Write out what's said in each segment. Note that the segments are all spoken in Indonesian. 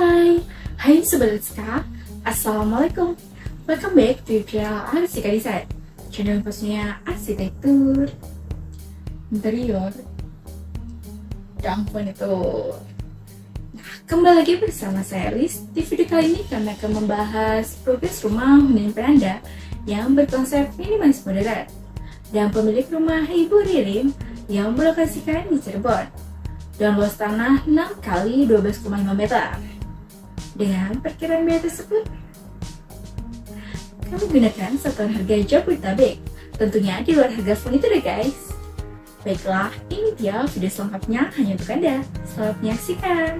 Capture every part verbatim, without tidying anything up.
Hai, hai Sobat Arsika, Assalamualaikum. Welcome back to channel Arsika Desain, channel khususnya arsitektur, interior, dan furnitur. Nah, kembali lagi bersama saya Liz. Di video kali ini kami akan membahas progres rumah milik Anda yang berkonsep minimalis modern dan pemilik rumah Ibu Ririm yang berlokasikan di Cirebon dan luas tanah enam kali dua belas koma lima meter. Dengan perkiraan biaya tersebut, kami gunakan satuan harga Jabodetabek, tentunya di luar harga furnitur ya guys. Baiklah, ini dia video selengkapnya hanya untuk Anda. Selamat menyaksikan.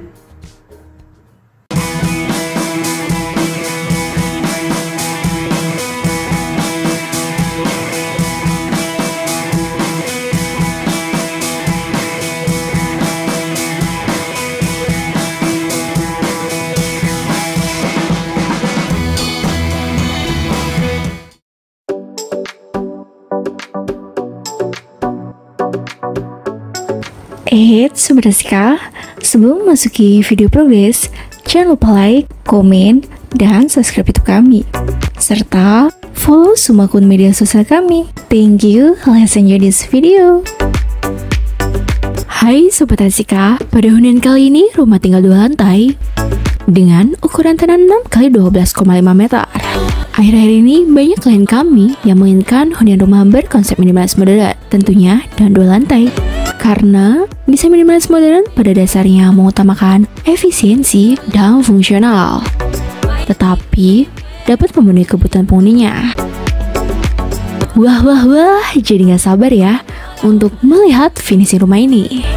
Eits, Sobat Arsika, sebelum memasuki video progres, jangan lupa like, komen, dan subscribe YouTube kami. Serta follow semua akun media sosial kami. Thank you, let's enjoy this video. Hai Sobat Arsika, pada hunian kali ini rumah tinggal dua lantai dengan ukuran tanah enam kali dua belas koma lima meter. Akhir-akhir ini banyak klien kami yang menginginkan hunian rumah berkonsep minimalis modern, tentunya dengan dua lantai. Karena desain minimalis modern pada dasarnya mengutamakan efisiensi dan fungsional, tetapi dapat memenuhi kebutuhan penghuninya. Wah wah wah, jadi nggak sabar ya untuk melihat finishing rumah ini.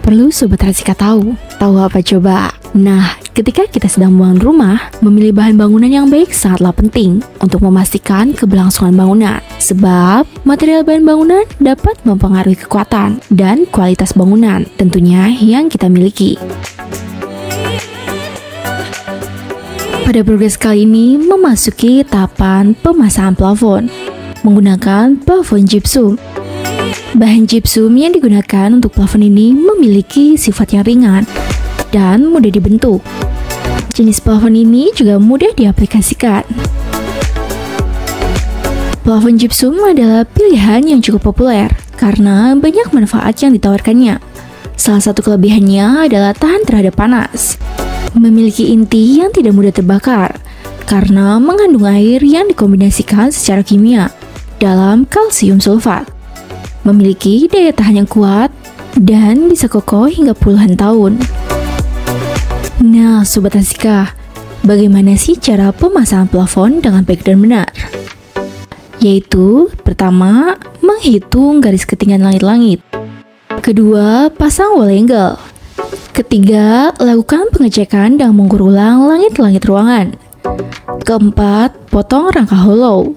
Perlu Sobat Arsika tahu, tahu apa coba? Nah, ketika kita sedang membangun rumah, memilih bahan bangunan yang baik sangatlah penting untuk memastikan keberlangsungan bangunan. Sebab, material bahan bangunan dapat mempengaruhi kekuatan dan kualitas bangunan tentunya yang kita miliki. Pada progres kali ini, memasuki tahapan pemasangan plafon menggunakan plafon gypsum. Bahan gypsum yang digunakan untuk plafon ini memiliki sifat yang ringan dan mudah dibentuk. Jenis plafon ini juga mudah diaplikasikan. Plafon gypsum adalah pilihan yang cukup populer karena banyak manfaat yang ditawarkannya. Salah satu kelebihannya adalah tahan terhadap panas, memiliki inti yang tidak mudah terbakar karena mengandung air yang dikombinasikan secara kimia dalam kalsium sulfat, memiliki daya tahan yang kuat dan bisa kokoh hingga puluhan tahun. Nah, Sobat Arsika, bagaimana sih cara pemasangan plafon dengan baik dan benar? Yaitu, pertama, menghitung garis ketinggian langit-langit. Kedua, pasang wall angle. Ketiga, lakukan pengecekan dan mengukur ulang langit-langit ruangan. Keempat, potong rangka hollow.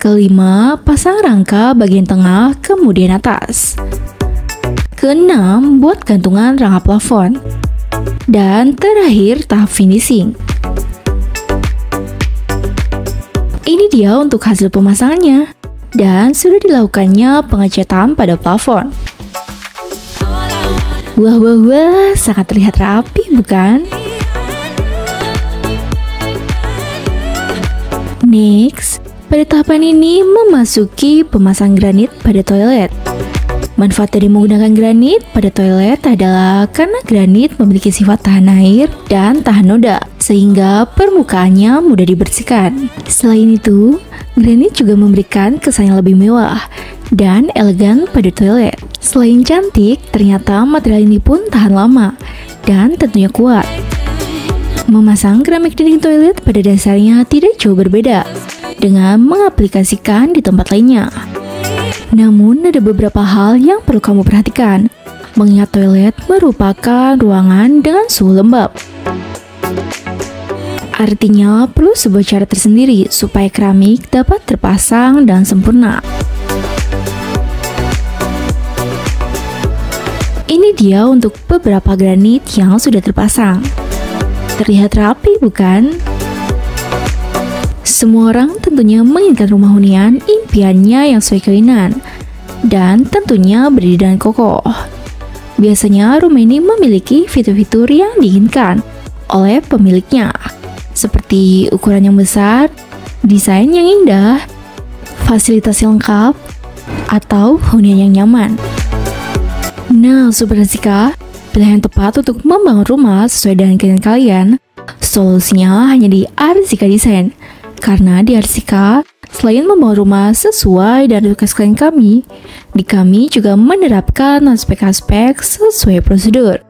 Kelima, pasang rangka bagian tengah kemudian atas. Keenam, buat gantungan rangka plafon. Dan terakhir, tahap finishing. Ini dia untuk hasil pemasangannya. Dan sudah dilakukannya pengecatan pada plafon. Wah wah wah, sangat terlihat rapi bukan? Next, pada tahapan ini memasuki pemasangan granit pada toilet. Manfaat dari menggunakan granit pada toilet adalah karena granit memiliki sifat tahan air dan tahan noda, sehingga permukaannya mudah dibersihkan. Selain itu, granit juga memberikan kesan yang lebih mewah dan elegan pada toilet. Selain cantik, ternyata material ini pun tahan lama dan tentunya kuat. Memasang keramik dinding toilet pada dasarnya tidak jauh berbeda dengan mengaplikasikan di tempat lainnya. Namun, ada beberapa hal yang perlu kamu perhatikan, mengingat toilet merupakan ruangan dengan suhu lembab. Artinya, perlu sebuah cara tersendiri supaya keramik dapat terpasang dan sempurna. Ini dia untuk beberapa granit yang sudah terpasang. Terlihat rapi, bukan? Semua orang tentunya menginginkan rumah hunian impiannya yang sesuai keinginan dan tentunya berdiri dan kokoh. Biasanya rumah ini memiliki fitur-fitur yang diinginkan oleh pemiliknya, seperti ukuran yang besar, desain yang indah, fasilitas yang lengkap, atau hunian yang nyaman. Nah, Sobat Arsika, pilihan tepat untuk membangun rumah sesuai dengan keinginan kalian, solusinya hanya di Arsika Desain. Karena di Arsika, selain membangun rumah sesuai dan request klien kami, di kami juga menerapkan aspek-aspek sesuai prosedur.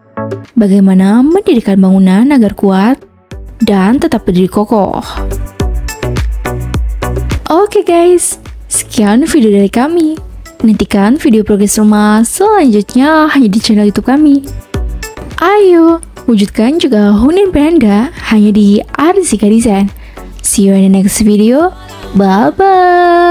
Bagaimana mendirikan bangunan agar kuat dan tetap berdiri kokoh. Oke guys, sekian video dari kami. Nantikan video progres rumah selanjutnya hanya di channel YouTube kami. Ayo, wujudkan juga hunian impian Anda hanya di Arsika Desain. See you in the next video. Bye-bye.